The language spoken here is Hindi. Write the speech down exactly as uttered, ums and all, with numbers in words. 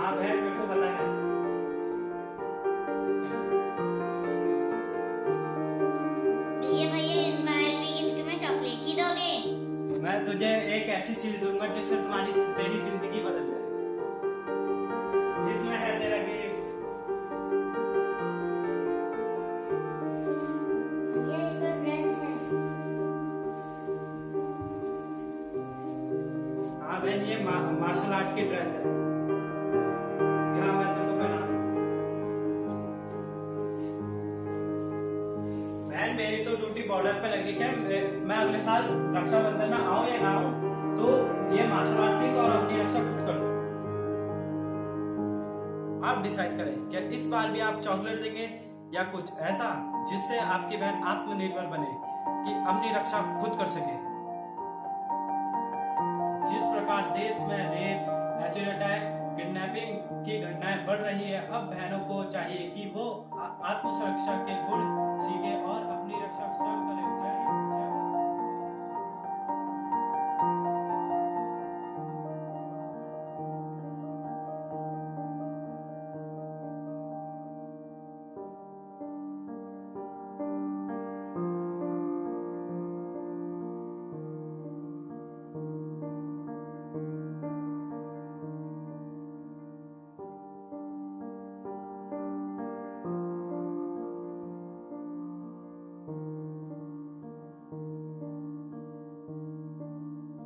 हाँ बहन मेरे को पता है। भैया भैया इस बार भी गिफ्ट में चॉकलेट ही दोगे? मैं तुझे एक ऐसी चीज दूंगा जिससे तुम्हारी तेरी जिंदगी बदल जाए। इसमें है तेरा गिफ्ट। भैया ये तो ड्रेस है। हाँ बहन ये मार्शल आर्ट की ड्रेस है। मेरी तो ड्यूटी बॉर्डर पे लगी क्या, मैं अगले साल रक्षाबंधन में आऊं या ना आऊं तो ये मार्शल आर्ट सीख और अपनी रक्षा खुद कर लो। आप डिसाइड करें क्या इस बार भी आप चॉकलेट देंगे या कुछ ऐसा जिससे आपकी बहन आत्मनिर्भर बने कि अपनी रक्षा खुद कर सके। जिस प्रकार देश में रेप, एसिड अटैक, किडनैपिंग की घटनाएं बढ़ रही है, अब बहनों को चाहिए कि वो आत्मसुरक्षा के गुण सीखे और अपनी रक्षा